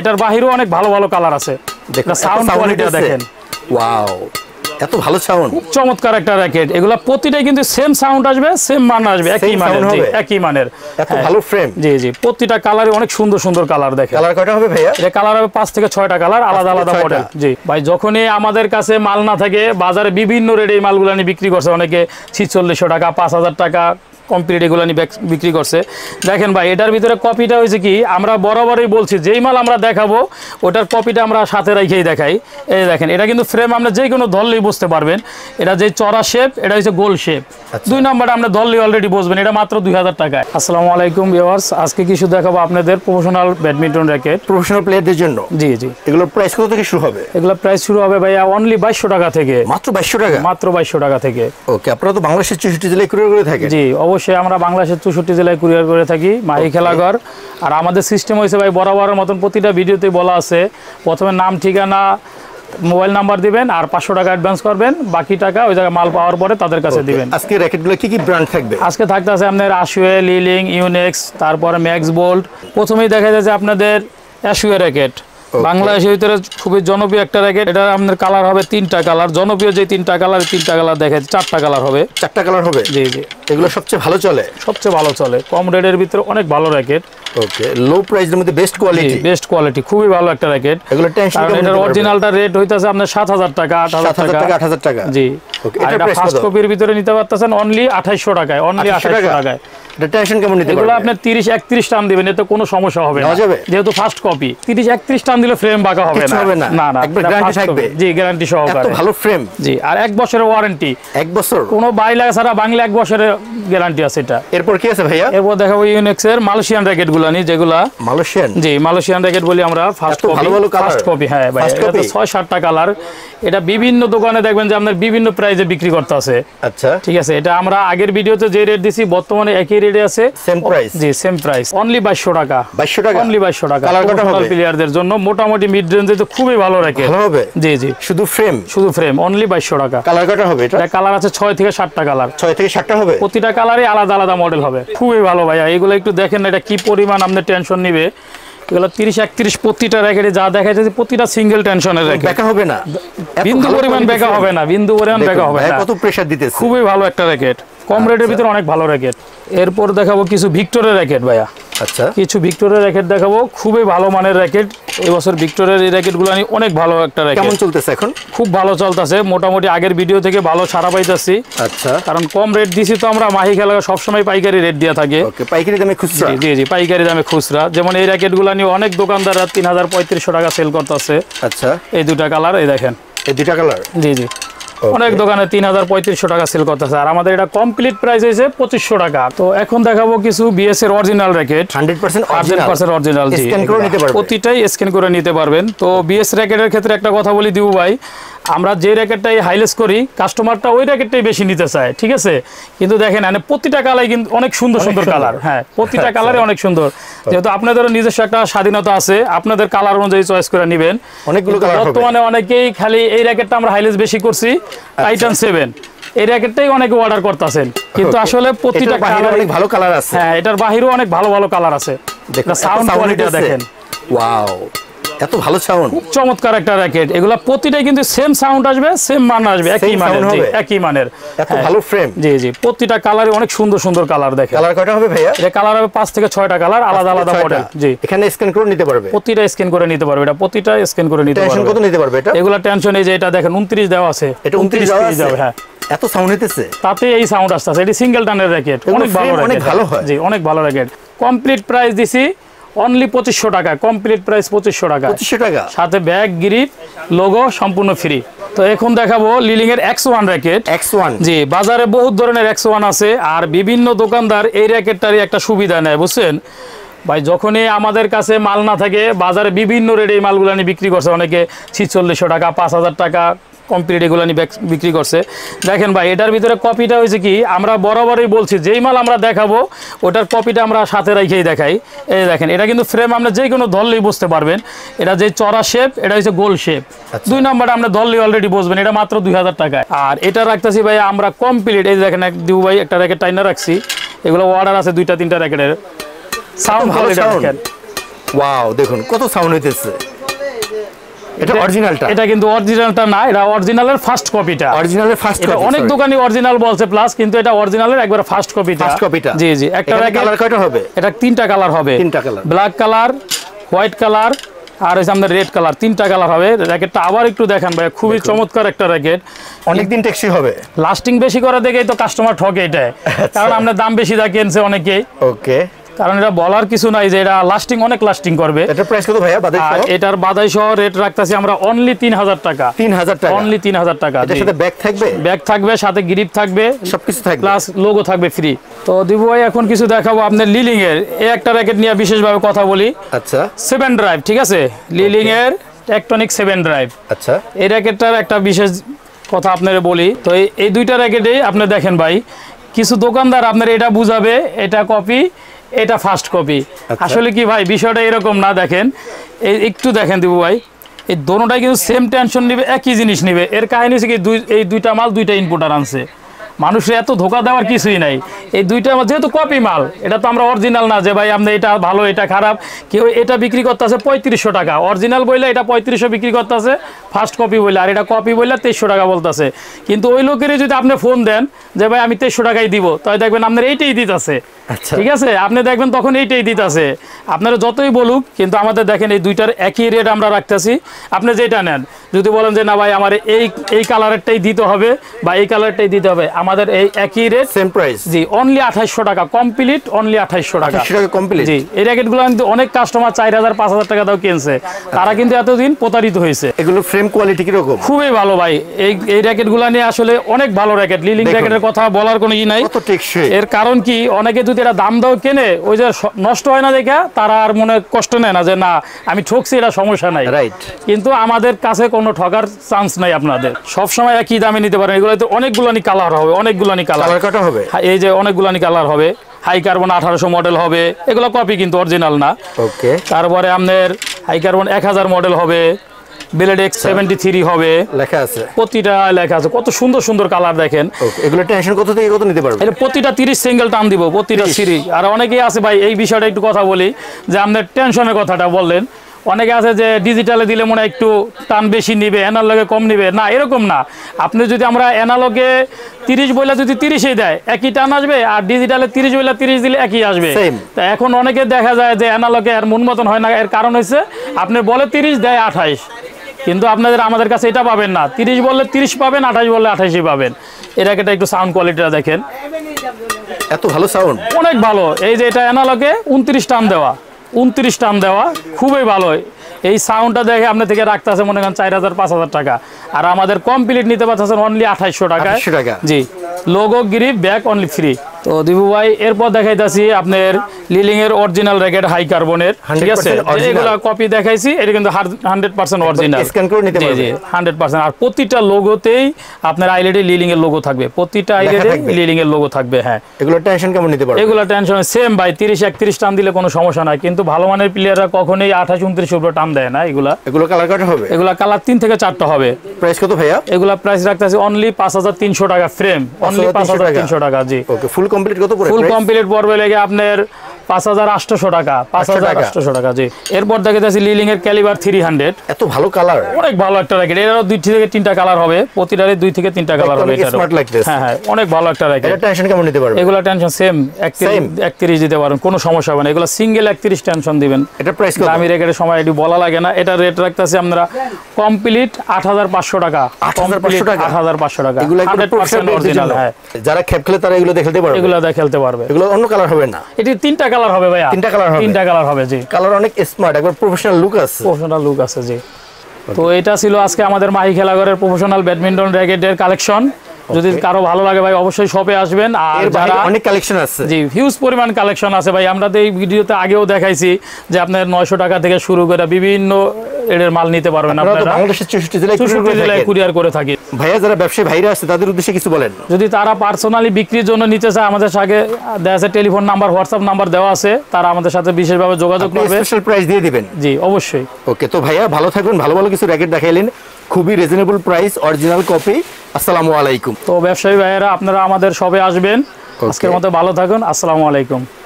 এটার বাইরেও অনেক ভালো ভালো কালার আছে। দেখুন সাউন্ড কোয়ালিটিটা দেখেন, ওয়াও এত ভালো সাউন্ড, খুব চমৎকার একটা র‍্যাকেট। এগুলা প্রতিটাই কিন্তু সেম সাউন্ড আসবে, সেম মান আসবে, একই মানের এত ভালো ফ্রেম। জি জি, প্রতিটা কালারে অনেক সুন্দর সুন্দর কালার দেখেন। কালার কয়টা হবে ভাইয়া? এটা কালার হবে 5 থেকে 6টা কালার, আলাদা আলাদা মডেল। জি ভাই, যখনই আমাদের কাছে মাল না থাকে বাজারে বিভিন্ন রেটে এই মালগুলো নিয়ে বিক্রি করছে অনেকে, 4600 টাকা 5000 টাকা কমপ্লিট এগুলো নিয়ে বিক্রি করছে। দেখেন ভাই এটার ভিতরে কপিটা হয়েছে কি, আমরা বরাবরই বলছি যেই মাল আমরা দেখাবো ওটার কপিটা আমরা সাথে রেখেই দেখাই। এই দেখেন এটা কিন্তু ফ্রেম আমরা যে কোনো ধরলেই বুঝতে পারবেন, এটা যে চড়া শেপ এটা হচ্ছে গোল শেপ, 2 নম্বরটা আমরা ধরলেই অলরেডি বুঝবেন। এটা মাত্র 2000 টাকায়। আসসালামু আলাইকুম ভিউয়ার্স, আজকে কিছু দেখাবো আপনাদের প্রফেশনাল ব্যাডমিন্টন র্যাকেট, প্রফেশনাল প্লেয়ারদের জন্য। জি জি, এগুলো প্রাইস কত থেকে শুরু হবে? এগুলো প্রাইস শুরু হবে ভাইয়া অনলি 2200 টাকা থেকে। মাত্র 2200 টাকা? মাত্র 2200 টাকা থেকে। ওকে, আপনারা তো বাংলাদেশের 64 জেলায় কুরিয়ার করে থাকেন? জি অবশ্যই, আমরা বাংলাদেশের 64 জেলায় কুরিয়ার করে থাকি মাহি খেলাঘর। আর আমাদের সিস্টেম হয়েছে ভাই বরাবরের মতন প্রতিটা ভিডিওতে বলা আছে, প্রথমে নাম ঠিকানা মোবাইল নাম্বার দিবেন আর 500 টাকা অ্যাডভান্স করবেন, বাকি টাকা ওই জায়গায় মাল পাওয়ার পরে তাদের কাছে দিবেন। আজকে র‍্যাকেটগুলো কি কি ব্র্যান্ড থাকবে? আজকে থাকতে আছে আপনাদের আশুয়ে, লিলিং, ইউনেক্স, তারপরে ম্যাক্স বোল্ট। প্রথমেই দেখা যাচ্ছে আপনাদের আশুয়ে র‍্যাকেট, বাংলাদেশের ভিতরে খুবই জনপ্রিয় একটা র‍্যাকেট। এটা আপনাদের কালার হবে 3টা কালার, জনপ্রিয় যে 3টা কালার, 3টা কালার দেখেন 4টা কালার হবে। 4টা কালার হবে? জি জি, এগুলো সবচেয়ে ভালো চলে, সবচেয়ে ভালো চলে, কম রেটের ভিতরে অনেক ভালো র‍্যাকেট। ওকে, লো প্রাইসের মধ্যে বেস্ট কোয়ালিটি, বেস্ট কোয়ালিটি, খুবই ভালো একটা র‍্যাকেট। এগুলো টেনশন কম, এটার অরিজিনালটা রেট হইতাছে আপনাদের 7000 টাকা 8000 টাকা। জি ওকে, এটা ফার্স্ট কপির ভিতরে নিতে পারতেছেন অনলি 2800 টাকায়, অনলি 2800 টাকায়। এটা টেনশন কম নিতে পারবেন, এগুলো আপনি 30 31 টান দিবেন এতে কোনো সমস্যা হবে না, যেহেতু ফার্স্ট কপি। 30 31 টান দিলে ফ্রেম বাঁকা হবে না, না না একবার গ্যারান্টি থাকবে। জি গ্যারান্টি সহকারে, এত ভালো ফ্রেম। জি, আর 1 বছরের ওয়ারেন্টি, 1 বছর কোনো বাই লাগা ছাড়া বাংলা 1 বছরের গ্যারান্টি আছে। এটা এরপর কি আছে ভাইয়া? এরপর দেখাবো ইউনেক্স এর মালয়েশিয়ান র‍্যাকেট গুলো, যেগুলা মালয়েশিয়ান। জি মালয়েশিয়ান র‍্যাকেট বলি আমরা, ফার্স্ট কপি, ভালো ভালো কালার, ফার্স্ট কপি। হ্যাঁ ভাই, এটা তো 6-7 টা কালার, এটা বিভিন্ন দোকানে দেখবেন যে আপনাদের বিভিন্ন প্রাইসে বিক্রি করতে আছে। আচ্ছা ঠিক আছে, এটা আমরা আগের ভিডিওতে যে রেট দিছি বর্তমানে একই রেটে আছে, সেম প্রাইস। জি সেম প্রাইস, অনলি 2200 টাকা। 2200 টাকা অনলি, 2200 টাকা। কালার কত হবে? প্লেয়ারদের জন্য মোটামুটি মিড রেঞ্জে তো খুবই ভালো র‍্যাকেট, ভালো হবে। জি জি, শুধু ফ্রেম, শুধু ফ্রেম, অনলি 2200 টাকা। কালার কত হবে? এটা কালার আছে 6 থেকে 7টা কালার, 6 থেকে 7টা হবে, প্রতিটা কালারে আলাদা আলাদা মডেল হবে। খুবই ভালো ভাইয়া, এগুলো একটু দেখেন এটা কি পরিমাণ আপনি টেনশন নেবে। এগুলো 30-31 প্রতিটা র‍্যাকেটে যা দেখা যাচ্ছে, প্রতিটা সিঙ্গেল টেনশনের র‍্যাকেট, ব্যাকা হবে না, বিন্দু পরিমাণ ব্যাকা হবে না, বিন্দু পরিমাণ ব্যাকা হবে না। কত প্রেসার দিতেছে, খুবই ভালো একটা র‍্যাকেট, কম রেটের ভিতরে অনেক ভালো র‍্যাকেট। এরপর দেখাবো কিছু ভিক্টরের র‍্যাকেট ভাইয়া। আচ্ছা, কিছু ভিক্টরের র‍্যাকেট দেখাবো, খুবই ভালো মানের র‍্যাকেট। এবছর ভিক্টরের এই র‍্যাকেটগুলো নিয়ে অনেক ভালো একটা র‍্যাকেট। কেমন চলতেছে এখন? খুব ভালো চলতেছে, মোটামুটি আগের ভিডিও থেকে ভালো সাড়া পাইতাছি। আচ্ছা, কারণ কম রেট দিছি তো আমরা, মাহি খেলা সব সময় পাইকারি রেট দেয়া থাকে। ওকে, পাইকারি দামে খুচরা? জি জি, পাইকারি দামে খুচরা। যেমন এই র‍্যাকেটগুলো নিয়ে অনেক দোকানদাররা 3000-3500 টাকা সেল করতেছে। আচ্ছা, এই দুটা কালার, এই দেখেন এই দুটা কালার। জি জি, অনেক দোকানে 3000-3500 টাকা সেল করতেছে, আর আমাদের এটা কমপ্লিট প্রাইস হইছে 2500 টাকা। তো এখন দেখাবো কিছু বিএস এর অরিজিনাল র‍্যাকেট, 100% অরিজিনাল। জি, স্ক্যান করে নিতে পারবেন, প্রতিটাই স্ক্যান করে নিতে পারবেন। তো বিএস র‍্যাকেটের ক্ষেত্রে একটা কথা বলি দিবু ভাই, আমরা যে র‍্যাকেটটাই হাইলেস করি কাস্টমারটা ওই র‍্যাকেটটাই বেশি নিতে চায়, ঠিক আছে। কিন্তু দেখেন মানে প্রতিটা কালারে কিন্তু অনেক সুন্দর সুন্দর কালার। হ্যাঁ, প্রতিটা কালারে অনেক সুন্দর, যেহেতু আপনাদেরও নিজস্ব একটা স্বাধীনতা আছে, আপনাদের কালার অনুযায়ী চয়েস করে নেবেন। অনেকগুলো কালার হবে বর্তমানে, অনেকেই খালি এই র‍্যাকেটটা আমরা হাইলেস বেশি করছি, টাইটান 7 এই র‍্যাকেটটাই অনেকে অর্ডার করতেছেন, কিন্তু আসলে প্রতিটা কালারে অনেক ভালো কালার আছে। হ্যাঁ, এটার বাইরেও অনেক ভালো ভালো কালার আছে। দেখুন সাউন্ড কোয়ালিটিটা দেখেন, ওয়াও এত ভালো সাউন্ড, খুব চমৎকার একটা র‍্যাকেট। এগুলা প্রতিটাই কিন্তু সেম সাউন্ড আসবে, সেম মান আসবে, একই মানের এত ভালো ফ্রেম। জি জি, প্রতিটা কালারে অনেক সুন্দর সুন্দর কালার দেখেন। কালার কয়টা হবে ভাইয়া? এটা কালার হবে 5 থেকে 6টা কালার, আলাদা আলাদা মডেল। জি, এখানে স্ক্যান করে নিতে পারবে, প্রতিটা স্ক্যান করে নিতে পারবে। এটা প্রতিটা স্ক্যান করে নিতে পারবে। টেনশন কত নিতে পারবে এটা? এগুলা টেনশন এই যে এটা দেখেন 29 দেওয়া আছে, এটা 29 দেওয়া যাবে। হ্যাঁ, এত সাউন্ড হইতেছে, তাতে এই সাউন্ড আসছে। এটা সিঙ্গেল টানের র‍্যাকেট, অনেক ভালো র‍্যাকেট, অনেক ভালো হয়। জি, অনেক ভালো র‍্যাকেট। কমপ্লিট প্রাইস দিছি অনলি 2500 টাকা, কমপ্লিট প্রাইস 2500 টাকা, 2500 টাকা, সাথে ব্যাগ, গ্রিপ, লোগো সম্পূর্ণ ফ্রি। তো এখন দেখাবো লিলিং এর X1 র‍্যাকেট। X1, জি বাজারে বহুত ধরনের X1 আছে, আর বিভিন্ন দোকানদার এই র‍্যাকেটটারই একটা সুবিধা নেয়, বুঝছেন ভাই। যখনই আমাদের কাছে মাল না থাকে বাজারে বিভিন্ন রেটে এই মালগুলো নিয়ে বিক্রি করছে অনেকে, 4600 টাকা 5000 টাকা কমপ্লিট এগুলো নিয়ে বিক্রি করছে। দেখেন ভাই এটার ভিতরে কপিটা হয়েছে কি, আমরা বরাবরই বলছি যেই মাল আমরা দেখাবো ওটার কপিটা আমরা সাথে রেখেই দেখাই। এই দেখেন এটা কিন্তু ফ্রেম আমরা যে কোনো ধরলেই বুঝতে পারবেন, এটা যে চড়া শেপ এটা হচ্ছে গোল শেপ, 2 নম্বরটা আমরা ধরলেই অলরেডি বুঝবেন। এটা মাত্র 2000 টাকায়। আর এটা রাখতেছি ভাই আমরা কমপ্লিট, এই দেখেন দিবু ভাই একটা র‍্যাকেট টাইনা রাখছি, এগুলো অর্ডার আছে 2-3টা র‍্যাকেটের। সাউন্ড ভালো, Wow, দেখুন কত সাউন্ড হইতেছে। এটা অরিজিনালটা, এটা কিন্তু অরিজিনালটা না, এটা অরিজিনালের ফার্স্ট কপিটা। অরিজিনালের ফার্স্ট কপি, অনেক দোকানি অরিজিনাল বলছে প্লাস, কিন্তু এটা অরিজিনালের একবার ফার্স্ট কপিটা। ফার্স্ট কপিটা, জি জি। একটা কালার কয়টা হবে? এটা তিনটা কালার হবে। তিনটা colour, black colour, white colour আর এই সামনে রেড কালার, তিনটা কালার হবে। র‍্যাকেটটা আবার একটু দেখান ভাই, খুবই চমৎকার একটা র‍্যাকেট, অনেক দিন টেকসই হবে। লাস্টিং বেশি করে দেখেই তো কাস্টমার ঠকে এটা, কারণ আমরা দাম বেশি রাখেনছে অনেকেই। ওকে, কারণ এটা বলার কিছু নাই যে এটা লাস্টিং, অনেক লাস্টিং করবে। এটার প্রাইস কত ভাইয়া বাদাই সহ? এটার বাদাই সহ রেট রাখতাছি আমরা অনলি 3000 টাকা। 3000 টাকা অনলি, 3000 টাকা। এটার সাথে ব্যাগ থাকবে? ব্যাগ থাকবে, সাথে গ্রিপ থাকবে, সবকিছু থাকবে, প্লাস লোগো থাকবে ফ্রি। তো দিব ভাই এখন কিছু দেখাবো আপনাদের লিলিং এর। এই একটা র‍্যাকেট নিয়ে বিশেষ ভাবে কথা বলি। আচ্ছা, 7 ড্রাইভ, ঠিক আছে, লিলিং এর টেকটনিক 7 ড্রাইভ। আচ্ছা, এই র‍্যাকেটটার একটা বিশেষ কথা আপনাদের বলি। তো এই দুইটা র‍্যাকেটেই আপনি দেখেন ভাই, কিছু দোকানদার আপনাদের এটা বুঝাবে এটা কপি, এটা ফার্স্ট কপি। আসলে কি ভাই বিষয়টা এরকম না। দেখেন একটু দেখেন দিব ভাই, এই দোনোটাই কিন্তু সেম টেনশন নিবে, একই জিনিস নিবে। এর কাহিনী হচ্ছে কি, এই দুইটা মাল দুইটা ইনপুটার আনছে। মানুষের এত ধোকা দেওয়ার কিছুই নাই। এই দুইটা যেহেতু কপি মাল, এটা তো আমরা অরিজিনাল না যে ভাই আপনি এটা ভালো এটা খারাপ। কেউ এটা বিক্রি করতে আছে 3500 টাকা, অরিজিনাল বইলে এটা 3500 বিক্রি করতে আছে, ফার্স্ট কপি বইলে, আর এটা কপি বইলে 2300 টাকা বলতেছে। কিন্তু ওই লোকেরই যদি আপনি ফোন দেন যে ভাই আমি 2300 টাকাই দিব, তাই দেখবেন আপনার এইটাই দিতেছে। ঠিক আছে, আপনি দেখবেন তখন এইটাই দিতেছে। আপনারা যতই বলুক, কিন্তু আমাদের দেখেন এই দুইটার একই রেট আমরা রাখতেছি। আপনি যেটা নেন, যদি বলেন যে না ভাই আমার এই কালারেরটাই দিতে হবে বা এই কালারটাই দিতে হবে, আমাদের এই একই রেট, সেম প্রাইস। জি, অনলি 2800 টাকা কমপ্লিট, অনলি 2800 টাকা কমপ্লিট। জি, এই র‍্যাকেটগুলো কিন্তু অনেক কাস্টমার 4000 5000 টাকা দাও কিনছে, তারা কিন্তু এতদিন প্রতারিত হয়েছে। এগুলো ফ্রেম কোয়ালিটি কি রকম? খুবই ভালো ভাই, এই র‍্যাকেটগুলো নিয়ে আসলে অনেক ভালো র‍্যাকেট। লিলিং র‍্যাকেটের কথা বলার কোনো ই নাই, কত টেকসই। এর কারণ কি, অনেকে যদি এটা দাম দাও কেনে, ওই যে নষ্ট হয় না দেখা, তারা আর মনে কষ্ট নেয় না যে না আমি ঠকছি, এটা সমস্যা নাই, রাইট। কিন্তু আমাদের কাছে কোনো ঠকার চান্স নাই। আপনাদের সব সময় একই দামে নিতে পারেন। এগুলোতে অনেকগুলো নি কালার হবে, অনেকগুলানি কালার কাটা হবে। এই যে অনেকগুলানি কালার হবে, হাই কার্বন 1800 মডেল হবে, এগুলো কপি কিন্তু অরিজিনাল না। ওকে, তারপরে আপনাদের হাই কার্বন 1000 মডেল হবে, ব্লেড এক্স 73 হবে, লেখা আছে, প্রতিটা লেখা আছে। কত সুন্দর সুন্দর কালার দেখেন। এগুলো টেনশন কত থেকে কত নিতে পারবে? এটা প্রতিটা 30 সিঙ্গেল টার্ম দিব, প্রতিটা সিরিজ। আর অনেকেই আছে ভাই, এই বিষয়টা একটু কথা বলি, যে আপনাদের টেনশনের কথাটা বললেন, অনেকে আছে যে ডিজিটালে দিলে মনে হয় একটু টান বেশি নেবে, অ্যানালগে কম নেবে। না, এরকম না। আপনি যদি আমরা অ্যানালগে 30 বইলা যদি 30ই দেয়, একই টান আসবে, আর ডিজিটালে 30 বইলা 30 দিলে একই আসবে। তা এখন অনেকে দেখা যায় যে অ্যানালগে আর মন মতন হয় না। এর কারণ হচ্ছে আপনি বলে 30 দেয় 28, কিন্তু আপনাদের আমাদের কাছে এটা পাবেন না। 30 বললে 30 পাবেন, 28 বললে 28ই পাবেন। এর একটা একটু সাউন্ড কোয়ালিটিটা দেখেন, এত ভালো সাউন্ড, অনেক ভালো। এই যে এটা অ্যানালগে 29 টান দেওয়া, 29 টান দেওয়া, খুবই ভালো। এই সাউন্ডটা দেখে আপনার থেকে রাখতে আছে মনে করেন 4000 5000 টাকা, আর আমাদের কমপ্লিট নিতে পারতেছেন অনলি 2800 টাকায়। জি, logo grip bag only free. তো দিবু ভাই এরপর দেখাইতাছি আপনার লিলিং এর অরিজিনাল র‍্যাকেট, হাই কার্বনের, ঠিক আছে। এগুলা কপি দেখাইছি, এটা কিন্তু 100% অরিজিনাল, স্ক্যান করে নিতে পারবে 100%। আর প্রতিটা লোগোতেই আপনার আইলেডে লিলিং এর লোগো থাকবে, প্রতিটা আইলেডে লিলিং এর লোগো থাকবে। হ্যাঁ, এগুলা টেনশন কেমন নিতে পারবে? এগুলা টেনশন সেম ভাই, 30 31 টান দিলে কোনো সমস্যা নাই, কিন্তু ভালো মানের প্লেয়াররা কখনোই 28 29 উপরে টান দেয় না। এগুলা কালার কত হবে? এগুলা কালার 3 থেকে 4টা হবে। প্রাইস কত ভাইয়া? এগুলা প্রাইস রাখতাছি অনলি 5300 টাকা ফ্রেম, অনলি 5300 টাকা। জি, ওকে। ফুল কমপ্লিট কত পড়বে? ফুল কমপ্লিট পড়বে লাগে আপনার 5800 টাকা, 5800 টাকা। জি, এরপর দেখাইতাছি লিলিং এর ক্যালিবার 300, এত ভালো কালার, অনেক ভালো একটা র‍্যাকেট। এরও 2 থেকে 3টা কালার হবে, প্রতিটারে 2 থেকে 3টা কালার হবে। এটা স্মার্ট লাগতেছে। হ্যাঁ হ্যাঁ, অনেক ভালো একটা র‍্যাকেট। এটা টেনশন কেমন নিতে পারবে? এগুলা টেনশন সেম 31 দিতে পারবেন, কোনো সমস্যা হবে না। এগুলা সিঙ্গেল 31 টেনশন দিবেন। এটা প্রাইস কত? আমি র‍্যাকেটের সময় এডি বলা লাগে না। এটা রেট রাখতাছি আমরা কমপ্লিট 8500 টাকা, 8500 টাকা, 8500 টাকা। এগুলা 100% অরিজিনাল। হ্যাঁ, যারা খেপ খেলে তারা এগুলো দেখতে পারবে, এগুলা দেখ খেলতে পারবে। এগুলো অন্য কালার হবে না, এটি 3টা কালার হবে ভাইয়া, 3টা কালার হবে, 3টা কালার হবে। জি, কালার অনেক স্মার্ট, একবার প্রফেশনাল লুক আছে, প্রফেশনাল লুক আছে। জি, তো এটা ছিল আজকে আমাদের মাহি খেলাঘরের প্রফেশনাল ব্যাডমিন্টন র‍্যাকেটের কালেকশন। যদি কারো ভালো লাগে ভাই অবশ্যই শপে আসবেন। আর যারা অনেক কালেকশন আছে, জি, হিউজ পরিমাণ কালেকশন আছে ভাই। আমরা তো এই ভিডিওতে আগেও দেখাইছি যে আপনার 900 টাকা থেকে শুরু করে বিভিন্ন এর মাল নিতে পারবেন আপনারা। আমরা বাংলাদেশের 64 জেলায় কুরিয়ার করে থাকি। ভাইয়া যারা ব্যবসায়ী ভাইরা আছে তাদের উদ্দেশ্যে কিছু বলেন? যদি তারা পার্সোনালি বিক্রির জন্য নিতে চায়, আমাদের সাথে দেয়া আছে টেলিফোন নাম্বার, হোয়াটসঅ্যাপ নাম্বার দেওয়া আছে, তারা আমাদের সাথে বিশেষভাবে যোগাযোগ করবে, স্পেশাল প্রাইস দিয়ে দিবেন। জি, অবশ্যই। ওকে, তো ভাইয়া ভালো থাকবেন। ভালো ভালো কিছু র‍্যাকেট দেখাইলেন, খুবই রিজনেবল প্রাইস, অরিজিনাল কপি। আসসালামু আলাইকুম। তো ব্যবসায়ী ভাইয়েরা আপনারা আমাদের সবে আসবেন। আজকের মতো ভালো থাকুন, আসসালামু আলাইকুম।